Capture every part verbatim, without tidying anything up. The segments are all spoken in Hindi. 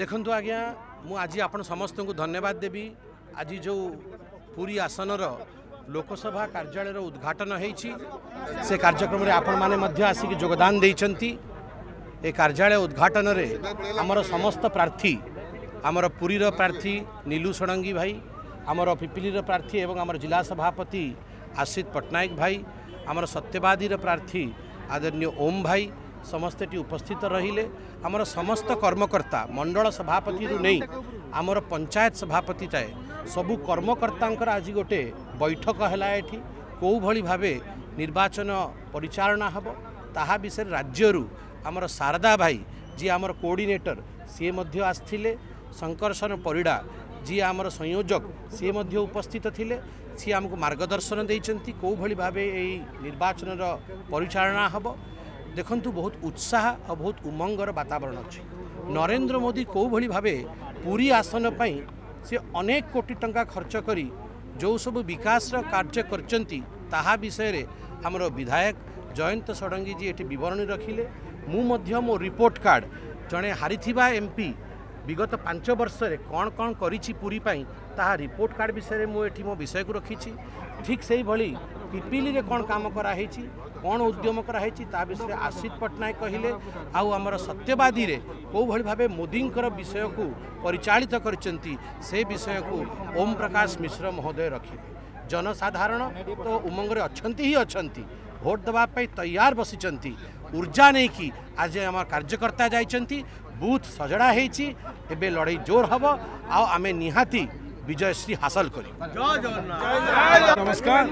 देखंतु आज्ञा मु आज आपण समस्त को धन्यवाद देवी। आज जो पुरी आसनर लोकसभा कार्यालय उद्घाटन होईछि से कार्यक्रम रे आपण माने मध्य आसिक योगदान देइछंती। ए कार्यालय उद्घाटन रे आमर समस्त प्रार्थी आमर पुरीर प्रार्थी नीलू षडंगी भाई, आमर पिपिलीर प्रार्थी एवं आमर जिला सभापति आशित पटनायक भाई, आमर सत्यवादीर प्रार्थी आदरणीय ओम भाई समस्ते उपस्थित रहिले। आमर समस्त कर्मकर्ता मंडल सभापति नहीं आमर पंचायत सभापति जाए सबू कर्मकर्ता आज गोटे बैठक है ये कौ भली भावे निर्वाचन परिचालना हम ताहा विषय राज्य आमर शारदा भाई जी आमर कोऑर्डिनेटर सी मध्य आसथिले, शंकरसन परिडा जी आमर संयोजक सी मध्य उपस्थित थिले, सी आमको मार्गदर्शन देइचंती कौ भली भावे एई निर्वाचनर परिचालना हबो। देखंतु बहुत उत्साह और बहुत उमंगर वातावरण अछि। नरेंद्र मोदी कौ भली भावे पुरी आसन पई से अनेक कोटी टंका खर्च करी जो सब विकास कार्य करचंती ताहा विषय रे आमर विधायक जयंत षडंगी जी एठी विवरणी रखिले। मु मध्य मो रिपोर्ट कार्ड जणे हारिथिबा एमपी विगत पांच वर्ष रे कौन कौन करिछि पुरी पाई ताहा रिपोर्ट कार्ड विषय में मुझे मो विषय को रखिछि। ठीक से भली पिपिली रे कौन काम कराइछि कौन उद्यम कराइछि ता विषय आशित पटनायक कहले। आउ आमर सत्यवादी रे को भली भाबे मोदींकर विषय को परिचालित करचंती से विषय को ओम प्रकाश मिश्र महोदय रखिले। जनसाधारण तो उमंगरे अछंती ही अछंती, भोट देवा पाई तैयार बसिचंती, ऊर्जा नहीं कि आज आम कार्यकर्ता जाइचंती, बूथ सजड़ा होती, एबे लड़ाई जोर हम आउ आम निहाती विजयश्री हासिल कर। नमस्कार।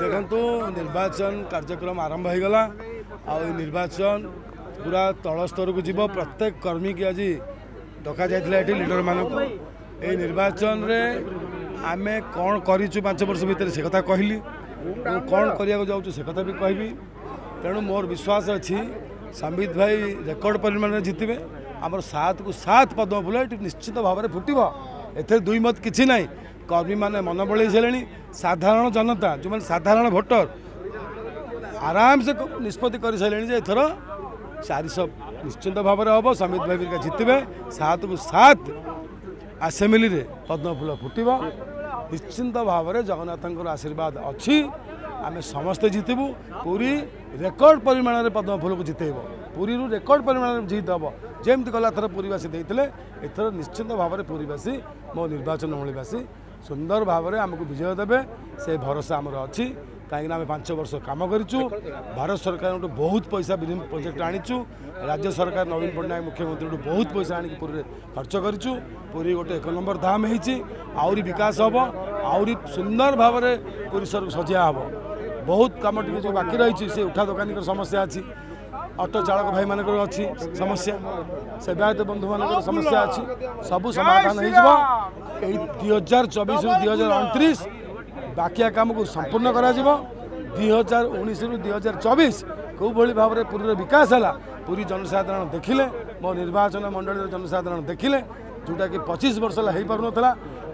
देखो निर्वाचन कार्यक्रम आरंभ हो गला आ निर्वाचन पूरा तल स्तर को जीव प्रत्येक कर्मी की आज डका जाता ये लीडर मानक ये निर्वाचन रे आम कौन करूँ पांच वर्ष भितर से कथा कहली कौन करने को जाऊँ से कथा भी कहबी। तेणु मोर विश्वास अच्छी संबित भाई रेकर्ड परिमाण में जीतबे। आमर सात को सात पद्म फूल ये निश्चित भाव में फुटब एथे दुई मत किसी ना। कर्मी मैंने मन बड़े सारे साधारण जनता जो साधारण भोटर आराम से निष्पत्ति कर सारे एथर चार सौ निश्चित भाव में हम संबित भाई का जीतबे। सात को सात आसेम्बली पद्म फूल फुटब निश्चिंत भाव में जगन्नाथ आशीर्वाद अच्छी। आम समस्ते जीतबू। पूरी रेकर्ड परिमाण में पद्म फूल को जितेब। पूरी रेकर्ड परिमाण में जीत हम जमी गला थर पूरीवासी देते एथर निश्चिंत भाव में पूरीवासी मो निर्वाचन मूलवासी सुंदर भाव में आमको विजय देवे से भरोसा आमर अच्छी। कहीं आम पांच वर्ष काम करूँ। भारत सरकार बहुत पैसा प्रोजेक्ट आनीचु। राज्य सरकार नवीन पट्टनायक मुख्यमंत्री बहुत पैसा आनी पूरी खर्च करूँ। पूरी गोटे एक नंबर धाम होती। आहरी विकास हम आहरी सुंदर भाव में पूरी सर सजा हम। बहुत कम टी जो बाकी रही से उठा दुकानी को समस्या अच्छी, ऑटो चालक भाई मान अच्छी समस्या, सेवायत बंधु मान समस्या अच्छी, सबू समाधान दुई हजार चौबीस रु दुई हजार अणतीस बाकिया काम को संपूर्ण कर दुई हजार उन्नीस रु दुई हजार चौबीस कौ भली भाव में पूरीर विकास है। पूरी जनसाधारण देखिले, मो निर्वाचन मंडल जनसाधारण देखिले जोटा कि पचीस वर्ष है पार ना।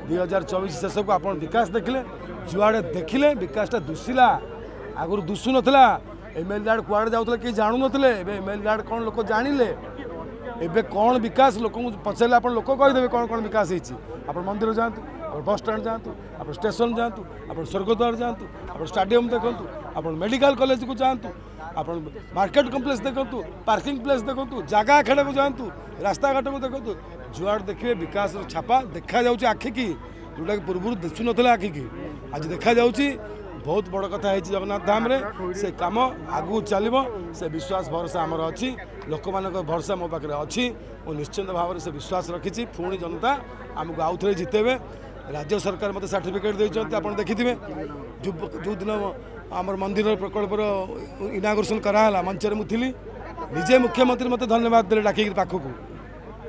दुई हजार चौबीस शेष को आप विकास देखिले, जुआड़े देखिले विकासटा दुसिला। आगुर दुसु नथिला। एमएल लाड कुआड़ जाउतले के जानु नथिले। एबे एमएल लाड कोन लोक जानिले। एबे कोन विकास लोक पछले आपण लोक कहि देबे कोन कोन विकास हिची। आपण मंदिर जांतु, आपण बस स्टैंड जांतु, आपण स्टेशन जांतु, आपण स्वर्गद्वार जांतु, आपण स्टेडियम देखंतु, आपण मेडिकल कॉलेज को जांतु, आपण मार्केट कॉम्प्लेक्स देखंतु, पार्किंग प्लेस देखंतु, जागा अखाड़ा को जांतु, रास्ता घाट को देखंतु, जुआड़ देखिबे विकास रो छापा देखा जाउची आखि की जोटा कि पूर्व दिसु नथिला आखि की आज देखा जाउची। बहुत बड़ कथा है जगन्नाथ धाम रे से काम आगू चलो से विश्वास भरोसा आमर अच्छी। लोक मान भरोसा मो पाखे अच्छी। मु निश्चिंत भाव में से विश्वास रखी। पुणी जनता आमको आउ थे जितेबे। राज्य सरकार मत सर्टिफिकेट देते आप देखिथे जो दिन आमर मंदिर प्रकल्पर इनागुरेसन कराला मंचर मुझे निजे मुख्यमंत्री मत धन्यवाद दे डाक पाखक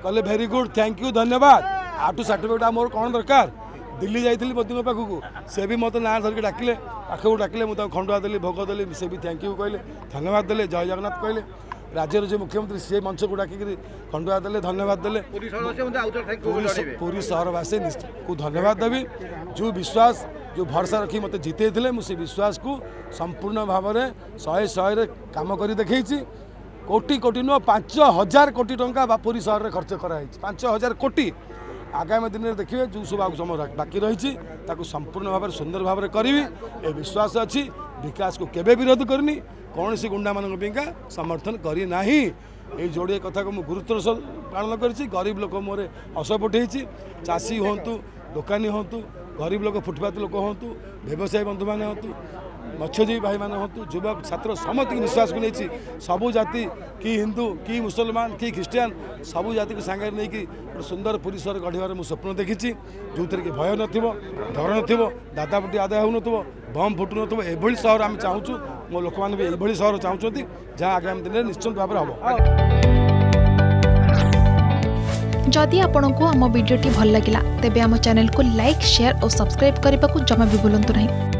कहले भेरी गुड थैंक यू धन्यवाद। आठू सर्टिफिकेट मोर कौन दरकार। दिल्ली जाइली मोदी पाखक से भी मत ना धरिक डाकिले पाखक डाकिले मुझे खंडुआ देली भोग देली से भी थैंक यू कहले धन्यवाद देले जय जगन्नाथ कहले। राज्यर जो मुख्यमंत्री सी मंच को डाकिक खंडुआ देले धन्यवाद देले। पूरी सहरवासी को धन्यवाद देवी। जो विश्वास जो भरोसा रखी मत जितई मुझे विश्वास को संपूर्ण भाव में शहे शहे काम कर देखी। कोटी कोटी नुह पांच हजार कोटी टाँचा पुरी सहर में खर्च कराई पांच हजार कोटी आगामी दिन में देखिए जो सब आग समय बाकी रही संपूर्ण भाव सुंदर भाव में करी ए विश्वास अच्छी विकास को केवे विरोध करनी कौन सी गुंडा मानका समर्थन करना ये जोड़े कथा को मुझे गुरुत्व पालन कर गरीब लोक मोरे असर उठे चाषी हूँ दोकानी हूँ गरीब लोक फुटपाथ लोक हूँ व्यवसायी बंधु मैंने हूँ मत्स्यजीवी भाई मैंने हूँ युवक छात्र समस्त विश्वास को नहीं सबू जाति कि हिंदू कि मुसलमान कि ख्रिस्टियान सबू जाति को सांगे नहीं कि सुंदर पुरी सहर गढ़वर मुझे स्वप्न देखी जो थी कि भय नथिबो डर नथिबो दादापटी आदाय हो नथिबो बम फुटु नथिबो एभली सहर आम चाहूँ मो लोक मैंने भी एभली सहर चाहूँगी जहाँ आगामी दिन में निश्चित भाव हम। जदि आपंक आम भिडी भल लगा तेब आम चैनल को लाइक शेयर और सब्सक्राइब करने को जमा भी भूलु ना।